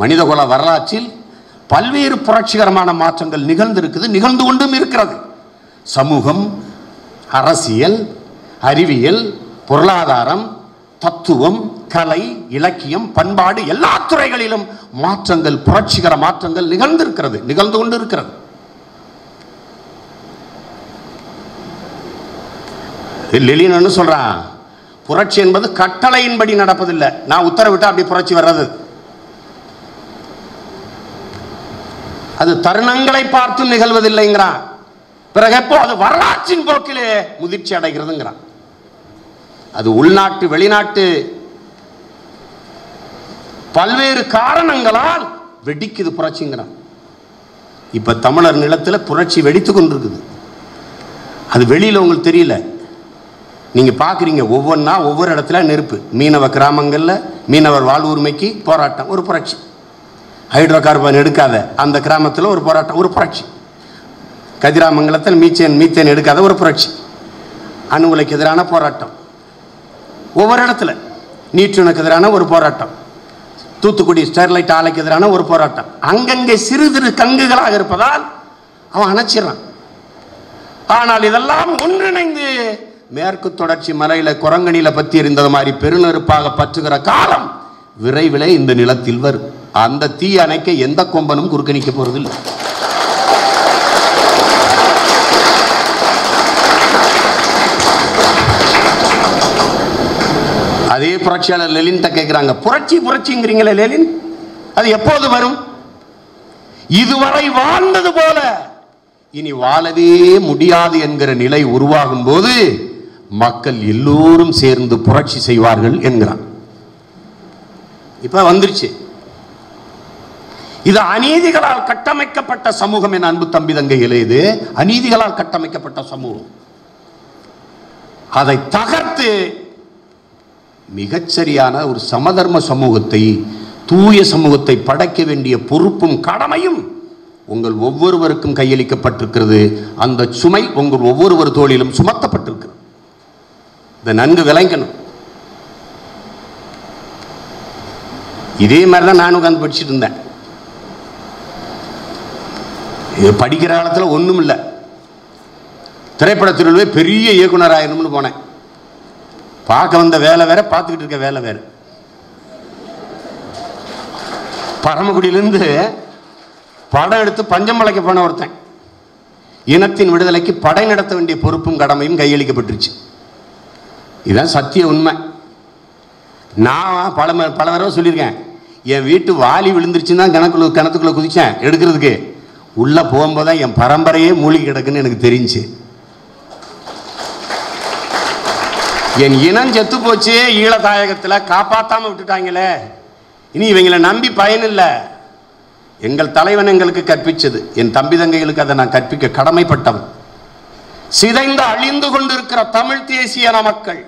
மனிதகுல வரலாற்றில் பல்வேறு புரட்சிகரமான மாற்றங்கள் நிகழ்ந்திருக்குது, நிகழ்ந்து கொண்டும் இருக்கிறது. சமூகம், அரசியல், அறிவியல், பொருளாதாரம், தத்துவம், கலை, இலக்கியம், பண்பாடு, எல்லா துறைகளிலும் மாற்றங்கள், புரட்சிகர மாற்றங்கள் நிகழ்ந்திருக்கிறது, நிகழ்ந்து கொண்டு இருக்கிறது. லெலின்னு சொல்றான், புரட்சி என்பது கட்டளையின்படி நடப்பதில்லை, நான் உத்தரவிட்டா அப்படி புரட்சி வர்றது. அது தருணங்களை பார்த்து நிகழ்வதில்லைங்கிறான். பிறகு எப்போ அது வரலாற்றின் போக்கிலே முதிர்ச்சி அடைகிறதுங்கிறான். அது உள்நாட்டு வெளிநாட்டு பல்வேறு காரணங்களால் வெடிக்குது புரட்சிங்கிறான். இப்ப தமிழர் நிலத்தில் புரட்சி வெடித்து கொண்டிருக்குது. அது வெளியில் உங்களுக்கு தெரியல, நீங்க பாக்குறீங்க, ஒவ்வொன்னா ஒவ்வொரு இடத்துல நெருப்பு. மீனவ கிராமங்கள்ல மீனவர் வாழ்வுரிமைக்கு போராட்டம், ஒரு புரட்சி. ஹைட்ரோ கார்பன் எடுக்காத அந்த கிராமத்தில் ஒரு போராட்டம், ஒரு புரட்சி. கதிராமங்கலத்தில் மீத்தேன் எடுக்காத ஒரு புரட்சி, அணு உலைக்கு எதிரான போராட்டம். ஒவ்வொரு இடத்துல நியுட்ரினோக்கு எதிரான ஒரு போராட்டம், தூத்துக்குடி ஸ்டெர்லைட் ஆலைக்கு எதிரான ஒரு போராட்டம். அங்கங்கே சிறு சிறு கங்குகளாக இருப்பதால் அவன் அணைச்சிடறான். ஆனால் இதெல்லாம் ஒன்றிணைந்து மேற்கு தொடர்ச்சி மலையில குரங்கணியில பற்றி இருந்தது மாதிரி பெருநெருப்பாக பற்றுகிற காலம் விரைவிலே இந்த நிலத்தில் வரும். அந்த தீ அணைக்க எந்த கொம்பனும் குறுக்கணிக்க போறதில்லை. அதே புரட்சியாளர் லெலின் கேட்கிறாங்க, புரட்சி புரட்சிங்கிறீங்களே லெலின், அது எப்போது வரும்? இதுவரை வாழ்ந்தது போல இனி வாழவே முடியாது என்கிற நிலை உருவாகும் போது மக்கள் எல்லோரும் சேர்ந்து புரட்சி செய்வார்கள் என்கிறான். இப்ப வந்துருச்சு. இது அநீதிகளால் கட்டமைக்கப்பட்ட சமூகம் என் அன்பு தம்பி தங்கைகளே, இது அநீதிகளால் கட்டமைக்கப்பட்ட சமூகம். அதை தகர்த்து மிகச்சரியான ஒரு சமதர்ம சமூகத்தை, தூய சமூகத்தை படைக்க வேண்டிய பொறுப்பும் கடமையும் உங்கள் ஒவ்வொருவருக்கும் கையளிக்கப்பட்டிருக்கிறது. அந்த சுமை உங்கள் ஒவ்வொருவர் தோளிலும் சுமத்தப்பட்டிருக்கிறது. இதை நன்கு விளங்கணும். இதே மாதிரி தான் நான் உட்காந்து படிச்சுட்டு இருந்தேன். படிக்கிற காலத்தில் ஒன்றும் இல்லை, திரைப்படத்திலே பெரிய இயக்குனர் ஆயிரணும்னு போனேன். பார்க்க வந்த வேலை வேற, பார்த்துக்கிட்டு இருக்க வேலை வேறு. பரமக்குடியிலிருந்து படம் எடுத்து பஞ்சமலைக்கு போன ஒருத்தன், இனத்தின் விடுதலைக்கு படை நடத்த வேண்டிய பொறுப்பும் கடமையும் கையளிக்கப்பட்டுருச்சு. இதுதான் சத்திய உண்மை. நான் பல தடவை சொல்லியிருக்கேன், என் வீட்டு வாலி விழுந்துருச்சுன்னா கிணத்துக்குள்ளே குதிச்சேன் எடுக்கிறதுக்கு. உள்ளே போகும்போது தான் என் பரம்பரையே மூழ்கி கிடக்குன்னு எனக்கு தெரிஞ்சு. என் இனம் செத்து போச்சு, ஈழத்தாயகத்தில் காப்பாற்றாமல் விட்டுட்டாங்களே, இனி இவங்களை நம்பி பயனில்லை. எங்கள் தலைவன் எங்களுக்கு கற்பித்தது, என் தம்பி தங்கைகளுக்கு அதை நான் கற்பிக்க கடமைப்பட்டவன். சிதைந்து அழிந்து கொண்டிருக்கிற தமிழ் தேசிய மக்கள்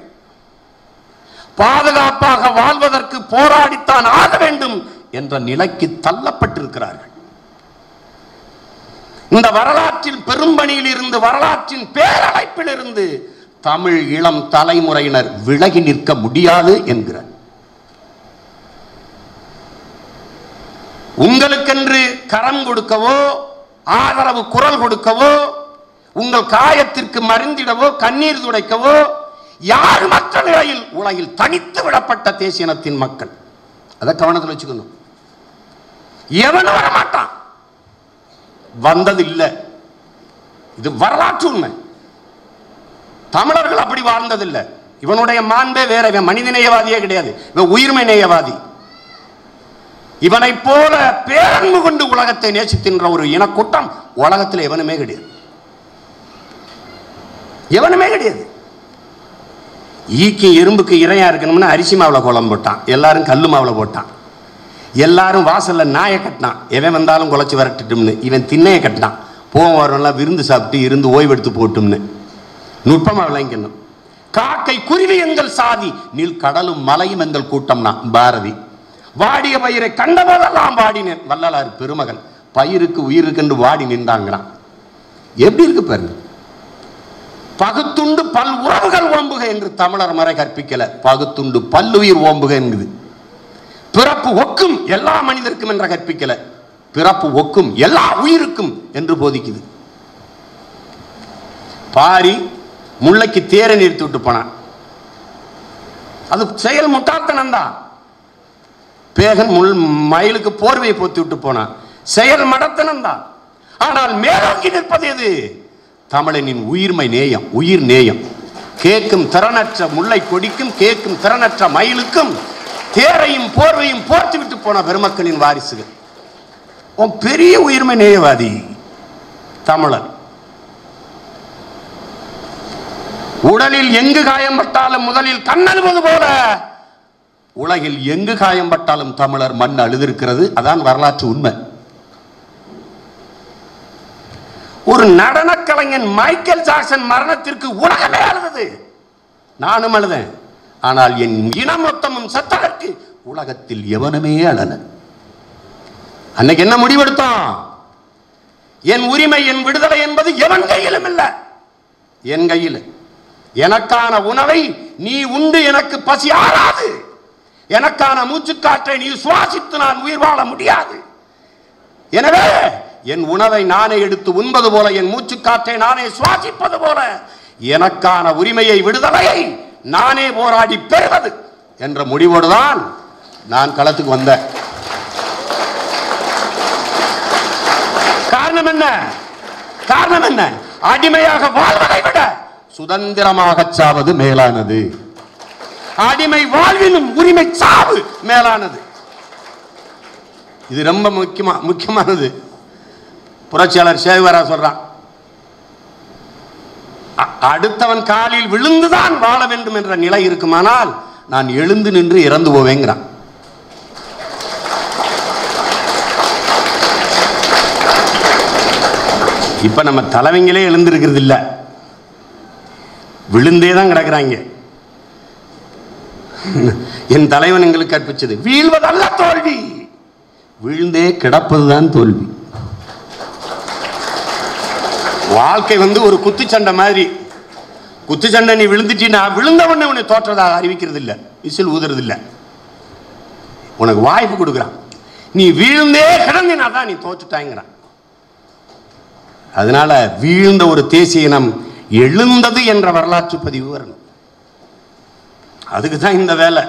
பாதுகாப்பாக வாழ்வதற்கு போராடித்தான் ஆக வேண்டும் என்ற நிலைக்கு தள்ளப்பட்டிருக்கிறார்கள். இந்த வரலாற்றின் பெரும்பணியில் இருந்து, வரலாற்றின் பேரழைப்பில் இருந்து தமிழ் இளம் தலைமுறையினர் விலகி நிற்க முடியாது என்கிறார். உங்களுக்கென்று கரம் கொடுக்கவோ, ஆதரவு குரல் கொடுக்கவோ, உங்கள் காயத்திற்கு மருந்திடவோ, கண்ணீர் துடைக்கவோ யாரும் மற்ற நிலையில் உலகில் தனித்து விடப்பட்ட தேசிய இனத்தின் மக்கள். அதை கவனத்தில் வச்சுக்கணும். எவனும் வரமாட்டான், வந்தது இல்லை. இது வரலாற்று உண்மை. தமிழர்கள் அப்படி வாழ்ந்ததில்லை. இவனுடைய மாண்பே வேற, இவன் மனிதநேயவாதியே கிடையாது, இவன் உயிர்மை நேயவாதி. இவனை போல பேரன்பு கொண்டு உலகத்தை நேசித்தின்ற ஒரு இனக்கூட்டம் உலகத்தில் எவனுமே கிடையாது, எவனுமே கிடையாது. ஈக்கு எறும்புக்கு இரையா இருக்கணும்னு அரிசி மாவுல கோலம் போட்டான், எல்லாரும் கல்லு மாவுல போட்டான், எல்லாரும் வாசல்ல நாயை கட்டினான், எவன் வந்தாலும் குலைச்சி வரட்டும்னு. இவன் திண்ணையை கட்டினான், போவோம் வரவெல்லாம் விருந்து சாப்பிட்டு இருந்து ஓய்வெடுத்து போட்டும்னு. நுட்பமா விளங்கணும். காக்கை குருவி எங்கள் சாதி, நீல் கடலும் மலையும் எங்கள் கூட்டம்னா பாரதி. வாடிய பயிரை கண்டபோதெல்லாம் வாடினேன், வள்ளலார் பெருமகன். பயிருக்கு உயிருக்கு வாடி நின்றாங்கிறான். எப்படி இருக்கு பாருங்க. பகுத்துண்டு பல் உறவுகள் ஓம்புக என்று தமிழர் மறை கற்பிக்கல, பகுத்துண்டு பல்லுயிர் ஓம்புக என்குது. பிறப்பு ஒக்கும் எல்லா மனிதருக்கும் என்ற கற்பிக்கல, பிறப்பு ஒக்கும் எல்லா உயிருக்கும் என்று போதிக்குது. பாரி முல்லைக்கு தேரை நிறுத்தி விட்டு போனான், அது செயல் முட்டாள்தனம்தான். பேகன் முள் மயிலுக்கு போர்வையை போத்தி விட்டு போனான், செயல் மடத்தனம்தான். ஆனால் மேலோங்கி நிற்பது எது? தமிழனின் உயிர்மை நேயம், உயிர் நேயம். கேட்கும் திறனற்ற முல்லை கொடிக்கும், கேட்கும் திறனற்ற மயிலுக்கும், தேரையும் போர்வையும் போர்த்து விட்டு போன பெருமக்களின் வாரிசுகள். பெரிய உயிர்மை நேயவாதி தமிழன். உடலில் எங்கு காயம்பட்டாலும் முதலில் கண்ணழுவது போல, உலகில் எங்கு காயம்பட்டாலும் தமிழர் மண் அழுதிருக்கிறது. அதான் வரலாற்று உண்மை. ஒரு நடன கலைஞன் மைக்கேல் ஜாக்சன் மரணத்திற்கு உலகமே அழுது, நானும் அழுதேன். ஆனால் என் இனமொத்தமும் சத்ததற்கு உலகத்தில் எவனுமே அழல. அன்னைக்கு என்ன முடிவெடுத்தோம்? என் உரிமை, என் விடுதலை என்பது எவன் கையிலும் இல்லை, என் கையில். எனக்கான உணவை நீ உண்டு, எனக்கு பசி ஆறாது. எனக்கான மூச்சுக்காற்றை நீ சுவாசித்து நான் உயிர் வாழ முடியாது. எனவே என் உணவை நானே எடுத்து உண்பது போல, என் மூச்சுக்காற்றை நானே சுவாசிப்பது போல, எனக்கான உரிமையை, விடுதலையை நானே போராடி பெறுவது என்ற முடிவோடுதான் நான் களத்துக்கு வந்தேன். காரணம் என்ன? காரணம் என்ன? அடிமையாக வாழ்வதை விட சுதந்திரமாக சாவது மேலானது. அடிமை வாழ்வினும் உரிமை சாவு மேலானது. இது ரொம்ப முக்கியமானது. புரட்சியாளர் சேகுவேரா சொல்றான், அடுத்தவன் காலில் விழுந்துதான் வாழ வேண்டும் என்ற நிலை இருக்குமானால் நான் எழுந்து நின்று இறந்து போவேங்கிறான். இப்ப நம்ம தலைவங்களே எழுந்திருக்கிறது இல்லை, விழுந்தே தான் கிடக்கிறாங்க. என் தலைவன் எங்களுக்கு கற்பிச்சது வீழ்வதல்ல தோல்வி, விழுந்தே கிடப்பதுதான் தோல்வி. வாழ்க்கை ஒரு குத்துச்சண்டை மாதிரி. குத்துச்சண்டை நீ விழுந்துட்டீன்னா விழுந்தவன உன்னை தோற்றதாக அறிவிக்கிறது இல்லை, விசில் ஊதுறது இல்லை, உனக்கு வாய்ப்பு கொடுக்குறான். நீ வீழ்ந்தே கிடந்தினா தான் நீ தோற்றுட்டாங்கிறான். அதனால வீழ்ந்த ஒரு தேசிய இனம் எழுந்தது என்ற வரலாற்று பதிவு வரணும். அதுக்கு தான் இந்த வேலை.